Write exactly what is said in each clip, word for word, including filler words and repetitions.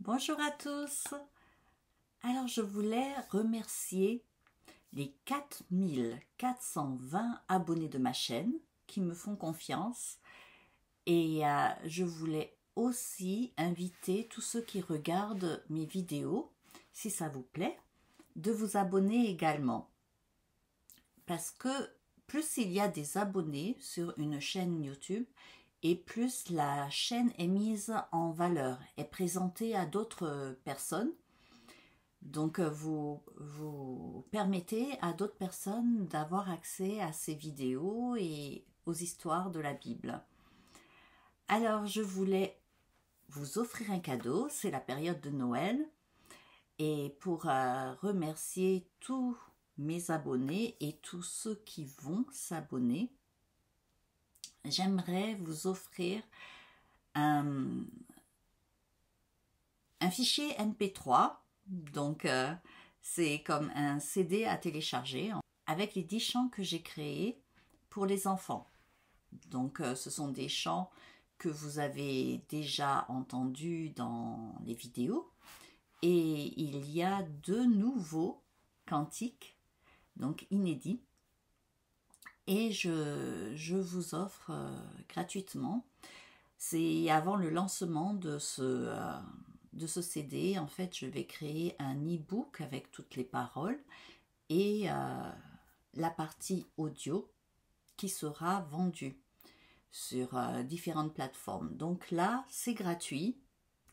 Bonjour à tous. Alors je voulais remercier les quatre mille quatre cent vingt abonnés de ma chaîne qui me font confiance et euh, je voulais aussi inviter tous ceux qui regardent mes vidéos, si ça vous plaît, de vous abonner également. Parce que plus il y a des abonnés sur une chaîne YouTube, et plus la chaîne est mise en valeur, est présentée à d'autres personnes. Donc vous, vous permettez à d'autres personnes d'avoir accès à ces vidéos et aux histoires de la Bible. Alors je voulais vous offrir un cadeau, c'est la période de Noël. Et pour euh, remercier tous mes abonnés et tous ceux qui vont s'abonner, j'aimerais vous offrir un, un fichier M P trois, donc euh, c'est comme un C D à télécharger avec les dix chants que j'ai créés pour les enfants. Donc euh, ce sont des chants que vous avez déjà entendus dans les vidéos et il y a deux nouveaux cantiques, donc inédits. Et je, je vous offre euh, gratuitement, c'est avant le lancement de ce, euh, de ce C D, en fait je vais créer un e-book avec toutes les paroles et euh, la partie audio qui sera vendue sur euh, différentes plateformes. Donc là c'est gratuit,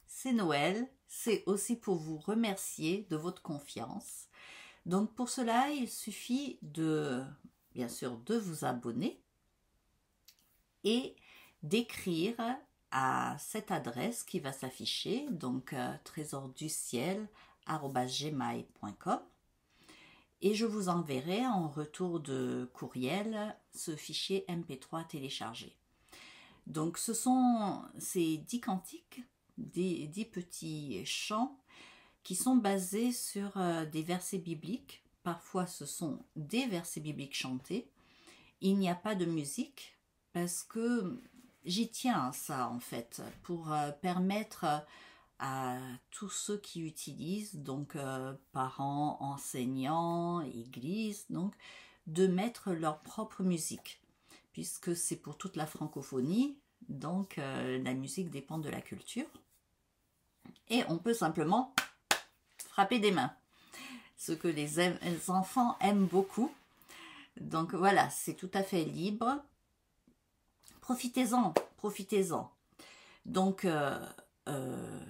c'est Noël, c'est aussi pour vous remercier de votre confiance. Donc pour cela il suffit de... bien sûr, de vous abonner et d'écrire à cette adresse qui va s'afficher, donc euh, trésor du ciel arobase gmail point com, et je vous enverrai en retour de courriel ce fichier M P trois téléchargé. Donc ce sont ces dix cantiques, dix petits chants qui sont basés sur euh, des versets bibliques. Parfois, ce sont des versets bibliques chantés. Il n'y a pas de musique parce que j'y tiens à ça, en fait, pour euh, permettre à tous ceux qui utilisent, donc euh, parents, enseignants, églises, donc, de mettre leur propre musique, puisque c'est pour toute la francophonie, donc euh, la musique dépend de la culture. Et on peut simplement frapper des mains. Ce que les, aiment, les enfants aiment beaucoup. Donc voilà, c'est tout à fait libre. Profitez-en, profitez-en. Donc, euh, euh,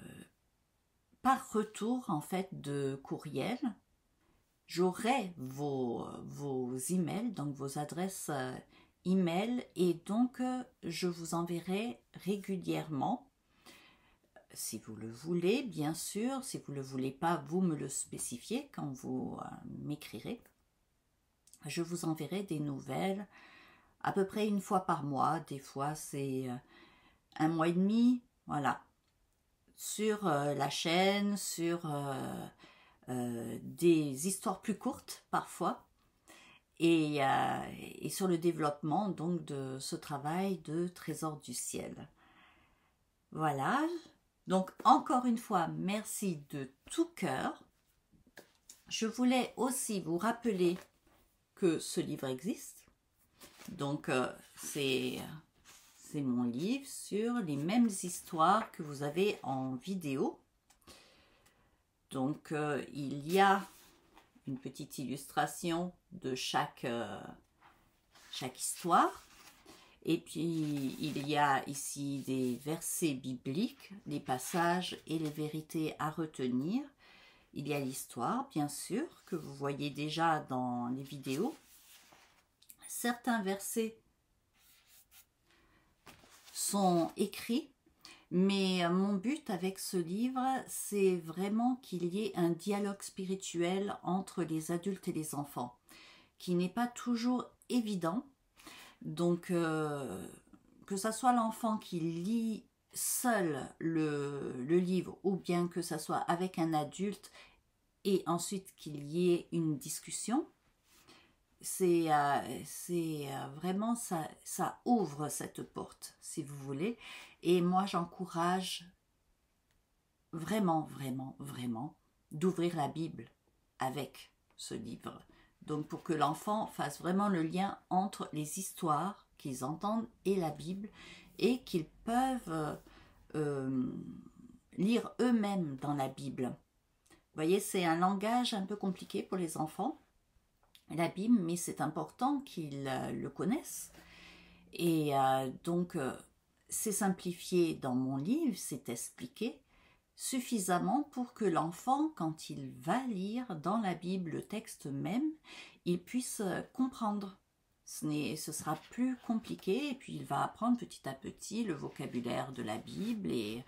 par retour, en fait, de courriel, j'aurai vos, vos emails, donc vos adresses email, et donc euh, je vous enverrai régulièrement. Si vous le voulez, bien sûr, si vous ne le voulez pas, vous me le spécifiez quand vous euh, m'écrirez. Je vous enverrai des nouvelles à peu près une fois par mois, des fois c'est euh, un mois et demi, voilà. Sur euh, la chaîne, sur euh, euh, des histoires plus courtes parfois, et, euh, et sur le développement donc de ce travail de Trésor du Ciel. Voilà. Donc, encore une fois, merci de tout cœur. Je voulais aussi vous rappeler que ce livre existe. Donc, euh, c'est mon livre sur les mêmes histoires que vous avez en vidéo. Donc, euh, il y a une petite illustration de chaque, euh, chaque histoire. Et puis, il y a ici des versets bibliques, les passages et les vérités à retenir. Il y a l'histoire, bien sûr, que vous voyez déjà dans les vidéos. Certains versets sont écrits, mais mon but avec ce livre, c'est vraiment qu'il y ait un dialogue spirituel entre les adultes et les enfants, qui n'est pas toujours évident. Donc, euh, que ce soit l'enfant qui lit seul le, le livre ou bien que ce soit avec un adulte et ensuite qu'il y ait une discussion, c'est euh, euh, vraiment ça, ça ouvre cette porte, si vous voulez. Et moi, j'encourage vraiment, vraiment, vraiment d'ouvrir la Bible avec ce livre. Donc pour que l'enfant fasse vraiment le lien entre les histoires qu'ils entendent et la Bible, et qu'ils peuvent euh, lire eux-mêmes dans la Bible. Vous voyez, c'est un langage un peu compliqué pour les enfants, la Bible, mais c'est important qu'ils euh, le connaissent. Et euh, donc, euh, c'est simplifié dans mon livre, c'est expliqué suffisamment pour que l'enfant, quand il va lire dans la Bible le texte même, il puisse euh, comprendre. Ce n'est, ce sera plus compliqué, et puis il va apprendre petit à petit le vocabulaire de la Bible et...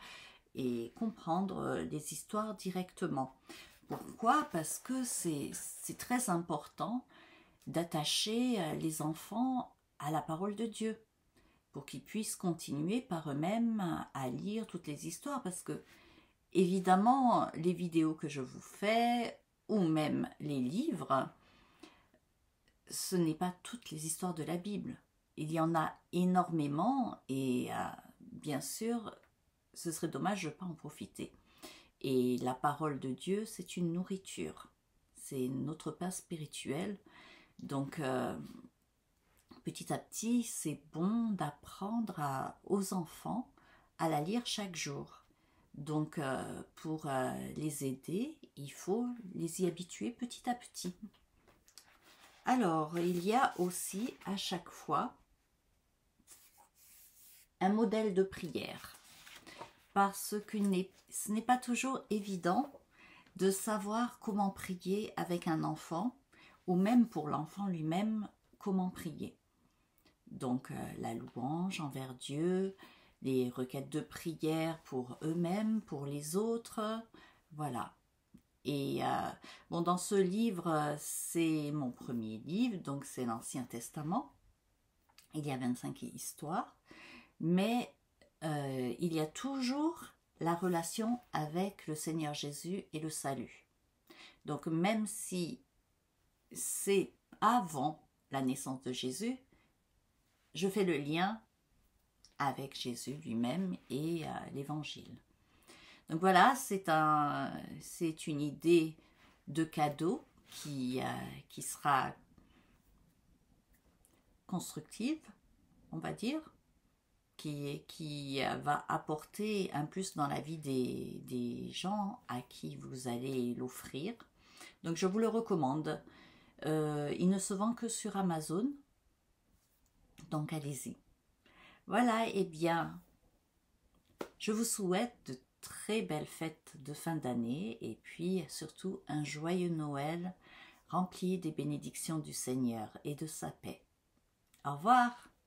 et comprendre les histoires directement. Pourquoi? Parce que c'est très important d'attacher les enfants à la parole de Dieu, pour qu'ils puissent continuer par eux-mêmes à lire toutes les histoires, parce que, évidemment, les vidéos que je vous fais, ou même les livres, ce n'est pas toutes les histoires de la Bible. Il y en a énormément, et euh, bien sûr, ce serait dommage de ne pas en profiter. Et la parole de Dieu, c'est une nourriture. C'est notre pain spirituel. Donc, euh, petit à petit, c'est bon d'apprendre aux enfants à la lire chaque jour. Donc, euh, pour euh, les aider, il faut les y habituer petit à petit. Alors, il y a aussi à chaque fois un modèle de prière, parce que ce n'est pas toujours évident de savoir comment prier avec un enfant, ou même pour l'enfant lui-même, comment prier. Donc euh, la louange envers Dieu, les requêtes de prière pour eux-mêmes, pour les autres, voilà. Et euh, bon, dans ce livre, c'est mon premier livre, donc c'est l'Ancien Testament, il y a vingt-cinq histoires, mais... Euh, il y a toujours la relation avec le Seigneur Jésus et le salut. Donc même si c'est avant la naissance de Jésus, je fais le lien avec Jésus lui-même et euh, l'Évangile. Donc voilà, c'est un, c'est une idée de cadeau qui, euh, qui sera constructive, on va dire, Qui, qui va apporter un plus dans la vie des, des gens à qui vous allez l'offrir. Donc je vous le recommande. Euh, il ne se vend que sur Amazon. Donc allez-y. Voilà, et eh bien, je vous souhaite de très belles fêtes de fin d'année, et puis surtout un joyeux Noël rempli des bénédictions du Seigneur et de sa paix. Au revoir.